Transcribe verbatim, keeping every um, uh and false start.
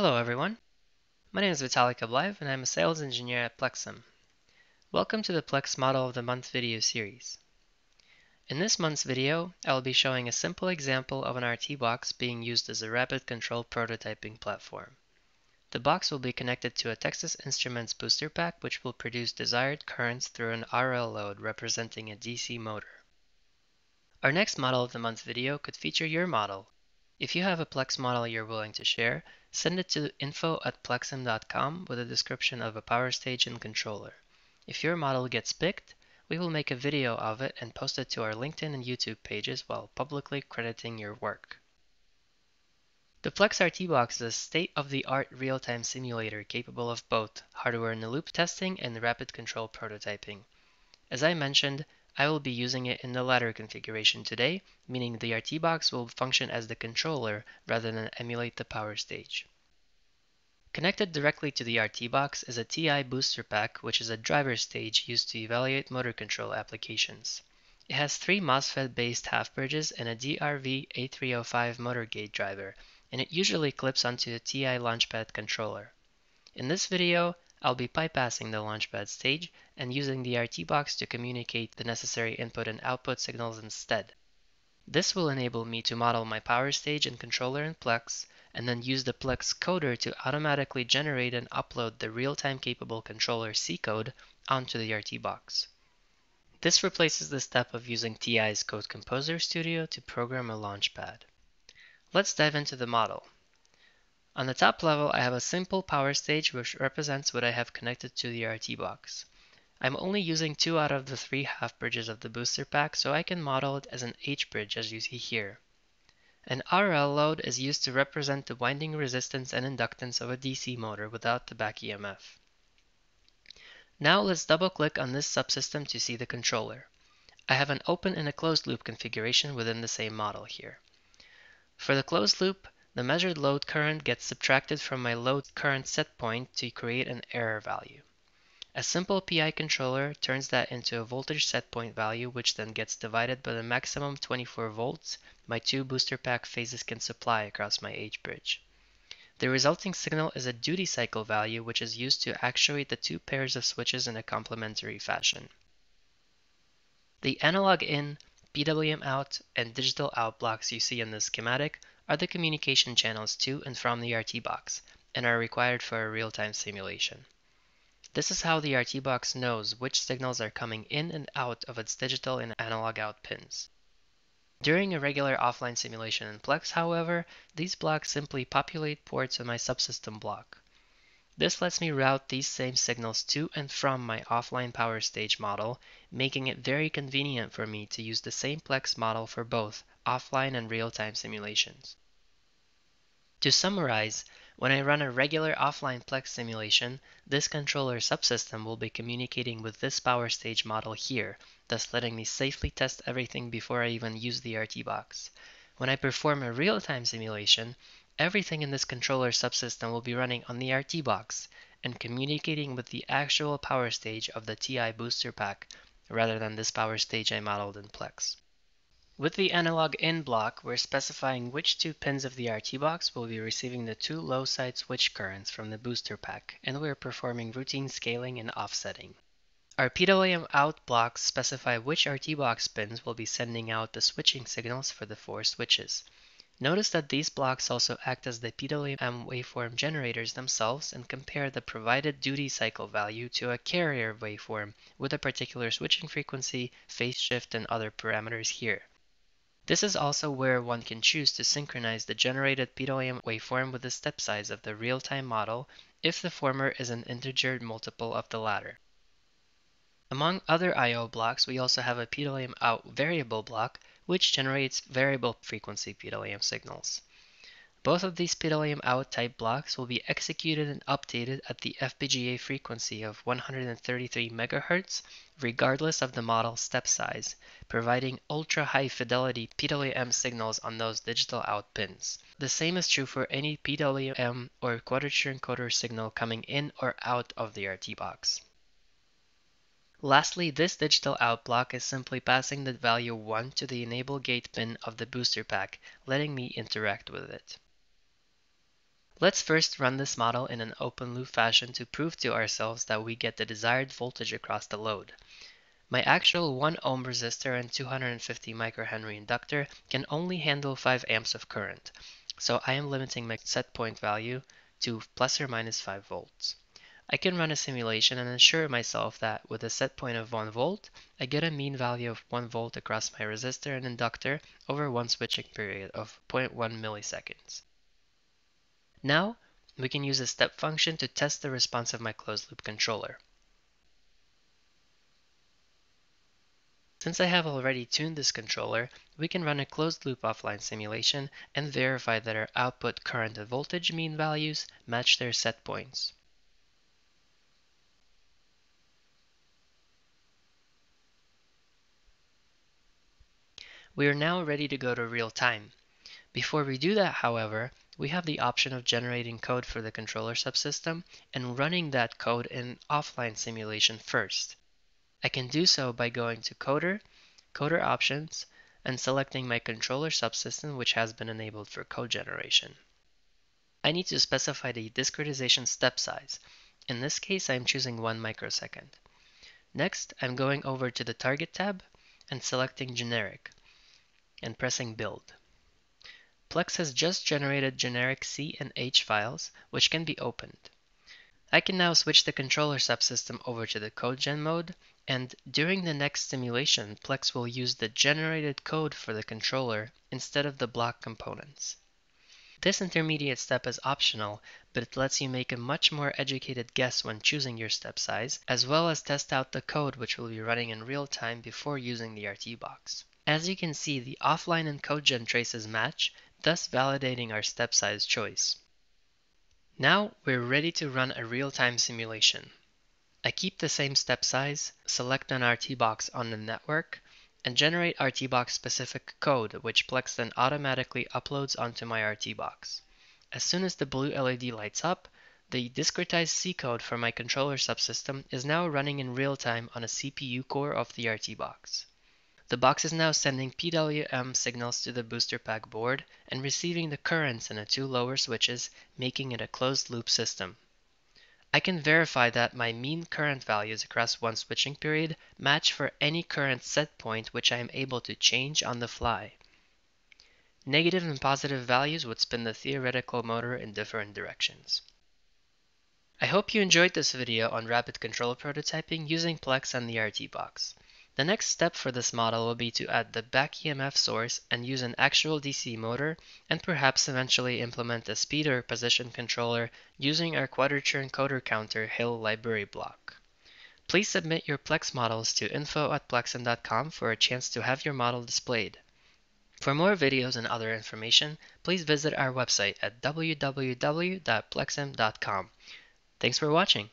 Hello everyone, my name is Vitalik Obliv and I'm a sales engineer at Plexim. Welcome to the PLECS Model of the Month video series. In this month's video, I will be showing a simple example of an R T box being used as a rapid control prototyping platform. The box will be connected to a Texas Instruments Boosterpack which will produce desired currents through an R L load representing a D C motor. Our next Model of the Month video could feature your model. If you have a PLECS model you're willing to share, send it to info at plexim dot com with a description of a power stage and controller. If your model gets picked, we will make a video of it and post it to our LinkedIn and YouTube pages while publicly crediting your work. The PLECS R T Box is a state-of-the-art real-time simulator capable of both hardware-in-the-loop testing and rapid control prototyping. As I mentioned, I will be using it in the latter configuration today, meaning the R T box will function as the controller rather than emulate the power stage. Connected directly to the R T box is a T I booster pack, which is a driver stage used to evaluate motor control applications. It has three MOSFET-based half bridges and a D R V eight three zero five motor gate driver, and it usually clips onto the T I launchpad controller. In this video, I'll be bypassing the launchpad stage and using the R T box to communicate the necessary input and output signals instead. This will enable me to model my power stage and controller in PLECS, and then use the PLECS coder to automatically generate and upload the real-time capable controller C code onto the R T box. This replaces the step of using T I's Code Composer Studio to program a launchpad. Let's dive into the model. On the top level, I have a simple power stage which represents what I have connected to the R T box. I'm only using two out of the three half bridges of the booster pack, so I can model it as an H bridge as you see here. An R L load is used to represent the winding resistance and inductance of a D C motor without the back E M F. Now let's double click on this subsystem to see the controller. I have an open and a closed loop configuration within the same model here. For the closed loop, the measured load current gets subtracted from my load current set point to create an error value. A simple P I controller turns that into a voltage set point value, which then gets divided by the maximum twenty-four volts my two booster pack phases can supply across my H bridge. The resulting signal is a duty cycle value, which is used to actuate the two pairs of switches in a complementary fashion. The analog in, P W M out, and digital out blocks you see in this schematic are the communication channels to and from the R T box, and are required for a real-time simulation. This is how the R T box knows which signals are coming in and out of its digital and analog out pins. During a regular offline simulation in PLECS, however, these blocks simply populate ports in my subsystem block. This lets me route these same signals to and from my offline power stage model, making it very convenient for me to use the same PLECS model for both offline and real-time simulations. To summarize, when I run a regular offline PLECS simulation, this controller subsystem will be communicating with this power stage model here, thus letting me safely test everything before I even use the R T box. When I perform a real-time simulation, everything in this controller subsystem will be running on the R T box and communicating with the actual power stage of the T I booster pack, rather than this power stage I modeled in PLECS. With the analog in block, we're specifying which two pins of the R T box will be receiving the two low side switch currents from the booster pack, and we're performing routine scaling and offsetting. Our P W M out blocks specify which R T box pins will be sending out the switching signals for the four switches. Notice that these blocks also act as the P W M waveform generators themselves and compare the provided duty cycle value to a carrier waveform with a particular switching frequency, phase shift, and other parameters here. This is also where one can choose to synchronize the generated P W M waveform with the step size of the real-time model if the former is an integer multiple of the latter. Among other I O blocks, we also have a P W M out variable block, which generates variable frequency P W M signals. Both of these P W M out type blocks will be executed and updated at the F P G A frequency of one hundred thirty-three megahertz, regardless of the model step size, providing ultra-high fidelity P W M signals on those digital out pins. The same is true for any P W M or quadrature encoder signal coming in or out of the R T box. Lastly, this digital out block is simply passing the value one to the enable gate pin of the booster pack, letting me interact with it. Let's first run this model in an open loop fashion to prove to ourselves that we get the desired voltage across the load. My actual one ohm resistor and two hundred fifty microhenry inductor can only handle five amps of current, so I am limiting my set point value to plus or minus five volts. I can run a simulation and assure myself that with a set point of one volt, I get a mean value of one volt across my resistor and inductor over one switching period of zero point one milliseconds. Now, we can use a step function to test the response of my closed-loop controller. Since I have already tuned this controller, we can run a closed-loop offline simulation and verify that our output current and voltage mean values match their set points. We are now ready to go to real time. Before we do that, however, we have the option of generating code for the controller subsystem and running that code in offline simulation first. I can do so by going to Coder, Coder Options, and selecting my controller subsystem, which has been enabled for code generation. I need to specify the discretization step size. In this case, I'm choosing one microsecond. Next, I'm going over to the Target tab and selecting Generic and pressing Build. PLECS has just generated generic C and H files, which can be opened. I can now switch the controller subsystem over to the code gen mode, and during the next simulation, PLECS will use the generated code for the controller instead of the block components. This intermediate step is optional, but it lets you make a much more educated guess when choosing your step size, as well as test out the code which will be running in real time before using the R T box. As you can see, the offline and code gen traces match, thus validating our step size choice. Now we're ready to run a real-time simulation. I keep the same step size, select an R T box on the network, and generate R T box specific code, which PLECS then automatically uploads onto my R T box. As soon as the blue L E D lights up, the discretized C code for my controller subsystem is now running in real-time on a C P U core of the R T box. The box is now sending P W M signals to the Boosterpack board and receiving the currents in the two lower switches, making it a closed-loop system. I can verify that my mean current values across one switching period match for any current set point which I am able to change on the fly. Negative and positive values would spin the theoretical motor in different directions. I hope you enjoyed this video on rapid control prototyping using PLECS and the R T box. The next step for this model will be to add the back E M F source and use an actual D C motor, and perhaps eventually implement a speed or position controller using our quadrature encoder counter Hill library block. Please submit your PLECS models to info at plexim dot com for a chance to have your model displayed. For more videos and other information, please visit our website at w w w dot plexim dot com. Thanks for watching!